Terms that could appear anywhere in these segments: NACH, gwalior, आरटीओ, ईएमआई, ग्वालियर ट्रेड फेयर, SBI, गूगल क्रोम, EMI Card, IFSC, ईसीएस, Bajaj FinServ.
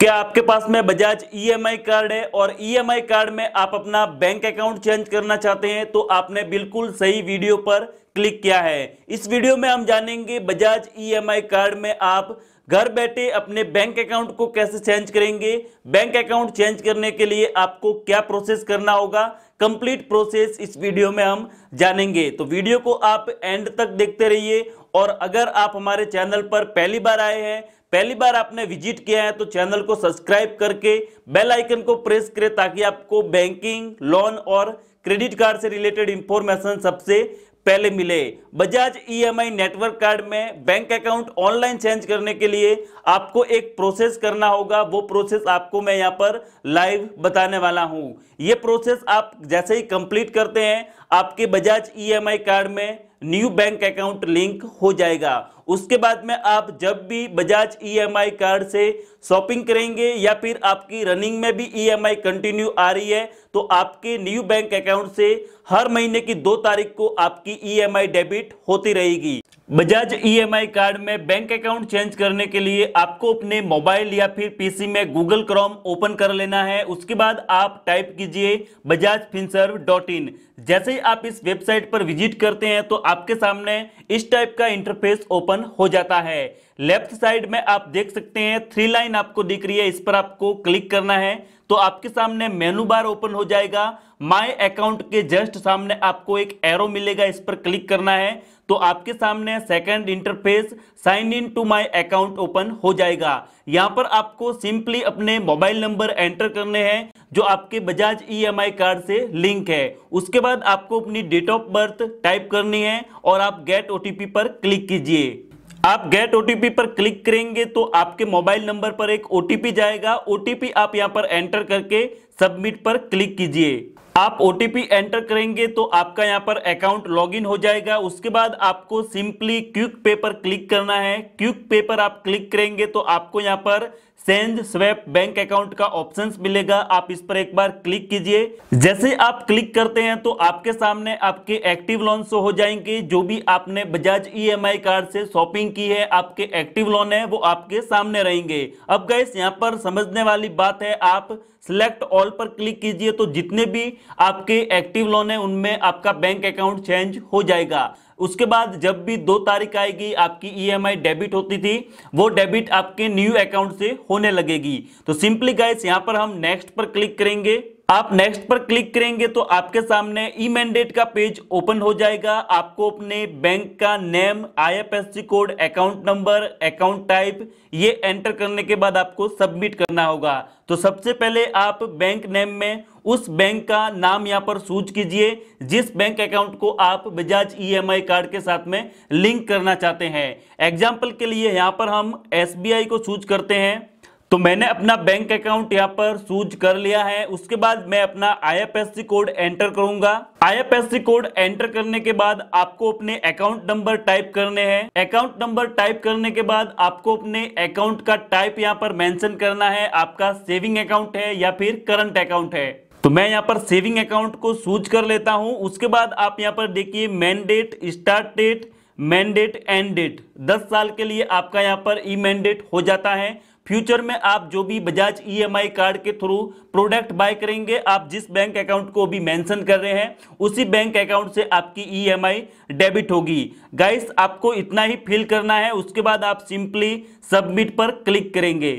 क्या आपके पास में बजाज ईएमआई कार्ड है और ईएमआई कार्ड में आप अपना बैंक अकाउंट चेंज करना चाहते हैं तो आपने बिल्कुल सही वीडियो पर क्लिक किया है। इस वीडियो में हम जानेंगे बजाज ईएमआई कार्ड में आप घर बैठे अपने बैंक अकाउंट को कैसे चेंज करेंगे, बैंक अकाउंट चेंज करने के लिए आपको क्या प्रोसेस करना होगा, कंप्लीट प्रोसेस इस वीडियो में हम जानेंगे। तो वीडियो को आप एंड तक देखते रहिए और अगर आप हमारे चैनल पर पहली बार आए हैं, पहली बार आपने विजिट किया है तो चैनल को सब्सक्राइब करके बेल आइकन को प्रेस करें ताकि आपको बैंकिंग, लोन और क्रेडिट कार्ड से रिलेटेड इंफॉर्मेशन सबसे पहले मिले। बजाज ईएमआई नेटवर्क कार्ड में बैंक अकाउंट ऑनलाइन चेंज करने के लिए आपको एक प्रोसेस करना होगा, वो प्रोसेस आपको मैं यहाँ पर लाइव बताने वाला हूँ। ये प्रोसेस आप जैसे ही कंप्लीट करते हैं आपके बजाज ईएमआई कार्ड में न्यू बैंक अकाउंट लिंक हो जाएगा। उसके बाद में आप जब भी बजाज ईएमआई कार्ड से शॉपिंग करेंगे या फिर आपकी रनिंग में भी ईएमआई कंटिन्यू आ रही है तो आपके न्यू बैंक अकाउंट से हर महीने की 2 तारीख को आपकी ईएमआई डेबिट होती रहेगी। बजाज ईएमआई कार्ड में बैंक अकाउंट चेंज करने के लिए आपको अपने मोबाइल या फिर पीसी में गूगल क्रोम ओपन कर लेना है। उसके बाद आप टाइप कीजिए bajajfinserv.in। जैसे ही आप इस वेबसाइट पर विजिट करते हैं तो आपके सामने इस टाइप का इंटरफेस ओपन हो जाता है। लेफ्ट साइड में आप देख सकते हैं 3 लाइन आपको दिख रही है, इस पर आपको क्लिक करना है तो आपके सामने मेनू बार ओपन हो जाएगा। माय अकाउंट के जस्ट सामने आपको एक एरो मिलेगा, इस पर क्लिक करना है तो आपके सामने second interface sign in to my account open हो जाएगा। यहाँ पर आपको सिंपली अपने मोबाइल नंबर एंटर करने हैं जो आपके बजाज ईएमआई कार्ड से लिंक है। उसके बाद आपको अपनी डेट ऑफ बर्थ टाइप करनी है और आप गेट ओटीपी पर क्लिक कीजिए। आप गेट ओटीपी पर क्लिक करेंगे तो आपके मोबाइल नंबर पर एक ओटीपी जाएगा। ओटीपी आप यहाँ पर एंटर करके सबमिट पर क्लिक कीजिए। आप ओटीपी एंटर करेंगे तो आपका यहाँ पर अकाउंट लॉगिन हो जाएगा। उसके बाद आपको सिंपली क्विक पे पर क्लिक करना है। क्विक पे पर आप क्लिक करेंगे तो आपको यहाँ पर चेंज स्वैप बैंक अकाउंट का ऑप्शन मिलेगा, आप इस पर एक बार क्लिक कीजिए। जैसे आप क्लिक करते हैं तो आपके सामने आपके एक्टिव लोन शो हो जाएंगे। जो भी आपने बजाज ईएमआई कार्ड से शॉपिंग की है आपके एक्टिव लोन है वो आपके सामने रहेंगे। अब गाइस यहाँ पर समझने वाली बात है, आप सिलेक्ट ऑल पर क्लिक कीजिए तो जितने भी आपके एक्टिव लोन है उनमें आपका बैंक अकाउंट चेंज हो जाएगा। उसके बाद जब भी 2 तारीख आएगी आपकी ईएमआई डेबिट होती थी वो डेबिट आपके न्यू अकाउंट से होने लगेगी। तो सिंपली गाइस यहाँ पर हम नेक्स्ट पर क्लिक करेंगे। आप नेक्स्ट पर क्लिक करेंगे तो आपके सामने ई मैंडेट का पेज ओपन हो जाएगा। आपको अपने बैंक का name, IFSC code, account number, account type ये एंटर करने के बाद आपको सबमिट करना होगा। तो सबसे पहले आप बैंक नेम में उस बैंक का नाम यहाँ पर सूच कीजिए जिस बैंक अकाउंट को आप बजाज ईएमआई कार्ड के साथ में लिंक करना चाहते हैं। एग्जाम्पल के लिए यहाँ पर हम एसबीआई को सूच करते हैं। तो मैंने अपना बैंक अकाउंट यहाँ पर सूच कर लिया है। उसके बाद मैं अपना आईएफएससी कोड एंटर करूंगा। आईएफएससी कोड एंटर करने के बाद आपको अपने अकाउंट नंबर टाइप करने हैं। अकाउंट नंबर टाइप करने के बाद आपको अपने अकाउंट का टाइप यहाँ पर मेंशन करना है, आपका सेविंग अकाउंट है या फिर करंट अकाउंट है। तो मैं यहाँ पर सेविंग अकाउंट को सूच कर लेता हूँ। उसके बाद आप यहाँ पर देखिए mandate, start date, mandate, end date 10 साल के लिए आपका यहाँ पर ई मैंडेट हो जाता है। फ्यूचर में आप जो भी बजाज ईएमआई कार्ड के थ्रू प्रोडक्ट बाय करेंगे आप जिस बैंक अकाउंट को भी मेंशन कर रहे हैं उसी बैंक अकाउंट से आपकी ईएमआई डेबिट होगी। गाइस आपको इतना ही फिल करना है। उसके बाद आप सिंपली सबमिट पर क्लिक करेंगे।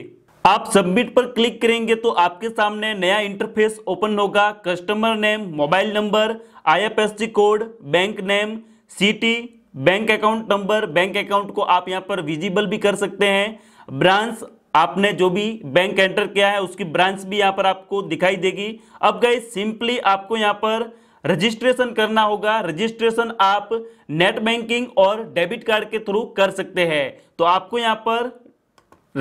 आप सबमिट पर क्लिक करेंगे तो आपके सामने नया इंटरफेस ओपन होगा। Customer name, mobile number, IFSC code, bank name, city, bank account number, bank account को आप यहाँ पर विजिबल भी कर सकते हैं, ब्रांच आपने जो भी बैंक एंटर किया है उसकी ब्रांच भी यहाँ पर आपको दिखाई देगी। अब गाइस सिंपली आपको यहाँ पर रजिस्ट्रेशन करना होगा। रजिस्ट्रेशन आप नेट बैंकिंग और डेबिट कार्ड के थ्रू कर सकते हैं। तो आपको यहाँ पर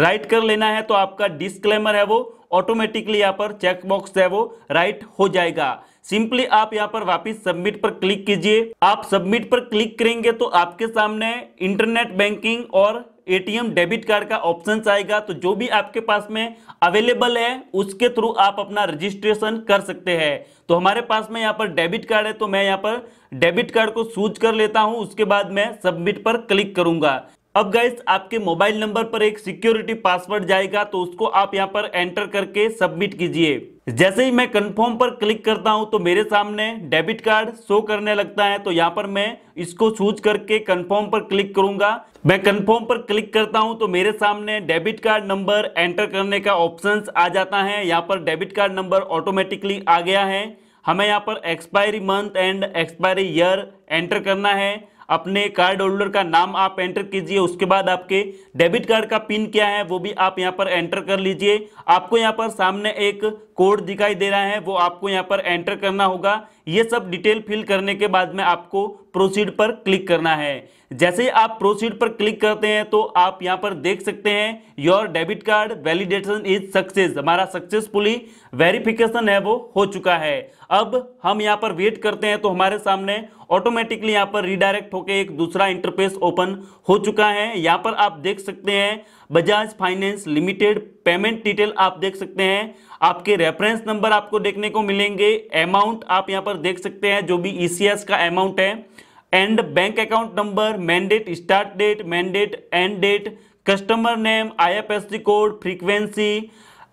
राइट कर लेना है तो आपका डिस्क्लेमर है वो ऑटोमेटिकली यहाँ पर चेकबॉक्स है वो राइट हो जाएगा। सिंपली आप यहाँ पर वापस सबमिट पर क्लिक कीजिए। आप सबमिट पर क्लिक करेंगे तो आपके सामने इंटरनेट बैंकिंग और एटीएम डेबिट कार्ड का ऑप्शन आएगा। तो जो भी आपके पास में अवेलेबल है उसके थ्रू आप अपना रजिस्ट्रेशन कर सकते हैं। तो हमारे पास में यहाँ पर डेबिट कार्ड है तो मैं यहाँ पर डेबिट कार्ड को सूच कर लेता हूँ। उसके बाद मैं सबमिट पर क्लिक करूंगा। अब गाइस आपके मोबाइल नंबर पर एक सिक्योरिटी पासवर्ड जाएगा, तो उसको आप यहां पर एंटर करके सबमिट कीजिए। जैसे ही मैं कंफर्म पर क्लिक करता हूं तो मेरे सामने डेबिट कार्ड शो करने लगता है, तो यहां पर मैं इसको चूज करके कंफर्म पर क्लिक करूंगा। मैं कंफर्म पर क्लिक करता हूं तो मेरे सामने डेबिट कार्ड नंबर एंटर करने का ऑप्शन आ जाता है। यहाँ पर डेबिट कार्ड नंबर ऑटोमेटिकली आ गया है। हमें यहाँ पर expiry month and expiry year enter करना है। अपने कार्ड होल्डर का नाम आप एंटर कीजिए, उसके बाद आपके डेबिट कार्ड का पिन क्या है वो भी आप यहाँ पर एंटर कर लीजिए। आपको यहाँ पर सामने एक कोड दिखाई दे रहा है, वो आपको यहाँ पर एंटर करना होगा। ये सब डिटेल फिल करने के बाद में आपको प्रोसीड पर क्लिक करना है। जैसे ही आप प्रोसीड पर क्लिक करते हैं तो आप यहाँ पर देख सकते हैं your debit card validation is success, हमारा सक्सेसफुली वेरिफिकेशन है वो हो चुका है। अब हम यहाँ पर वेट करते हैं तो हमारे सामने ऑटोमेटिकली यहाँ पर रिडायरेक्ट होकर एक दूसरा इंटरफेस ओपन हो चुका है। यहाँ पर आप देख सकते हैं Bajaj finance limited payment detail आप देख सकते हैं, आपके रेफरेंस नंबर आपको देखने को मिलेंगे, अमाउंट आप यहाँ पर देख सकते हैं जो भी ईसीएस का अमाउंट है, and bank account number, mandate start date, mandate end date, customer name, IFSC code, frequency,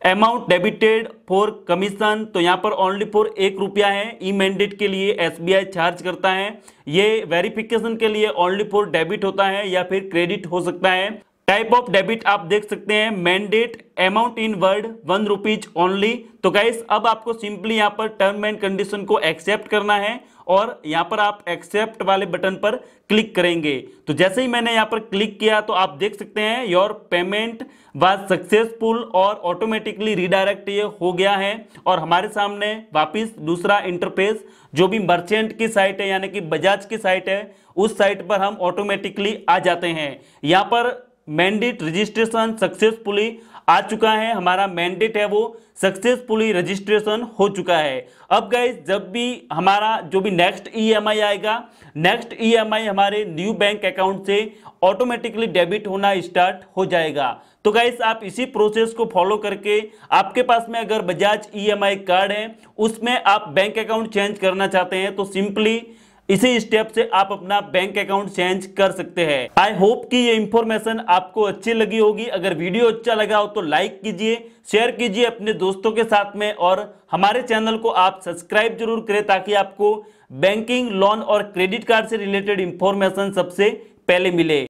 amount debited for commission, तो यहाँ पर ओनली फॉर ₹1 है। ई मैंडेट के लिए एसबीआई चार्ज करता है, ये वेरिफिकेशन के लिए ओनली फॉर डेबिट होता है या फिर क्रेडिट हो सकता है। टाइप ऑफ डेबिट आप देख सकते हैं mandate amount in word ₹1 only. तो गाइस अब आपको सिंपली यहाँ पर टर्म एंड कंडीशन को एक्सेप्ट करना है और यहाँ पर आप एक्सेप्ट वाले बटन पर क्लिक करेंगे। तो जैसे ही मैंने यहाँ पर क्लिक किया तो आप देख सकते हैं योर पेमेंट वाज सक्सेसफुल और ऑटोमेटिकली रिडायरेक्ट ये हो गया है और हमारे सामने वापस दूसरा इंटरफेस जो भी मर्चेंट की साइट है यानी कि बजाज की साइट है उस साइट पर हम ऑटोमेटिकली आ जाते हैं। यहाँ पर मैंडेट रजिस्ट्रेशन सक्सेसफुली आ चुका है, हमारा मैंडेट है वो सक्सेसफुली रजिस्ट्रेशन हो चुका है। अब गाइस जब भी हमारा जो भी नेक्स्ट ईएमआई आएगा, नेक्स्ट ईएमआई हमारे न्यू बैंक अकाउंट से ऑटोमेटिकली डेबिट होना स्टार्ट हो जाएगा। तो गाइस आप इसी प्रोसेस को फॉलो करके आपके पास में अगर बजाज ईएमआई कार्ड है उसमें आप बैंक अकाउंट चेंज करना चाहते हैं तो सिंपली इसी स्टेप से आप अपना बैंक अकाउंट चेंज कर सकते हैं। आई होप कि ये इंफॉर्मेशन आपको अच्छी लगी होगी। अगर वीडियो अच्छा लगा हो तो लाइक कीजिए, शेयर कीजिए अपने दोस्तों के साथ में और हमारे चैनल को आप सब्सक्राइब जरूर करें ताकि आपको बैंकिंग, लोन और क्रेडिट कार्ड से रिलेटेड इंफॉर्मेशन सबसे पहले मिले।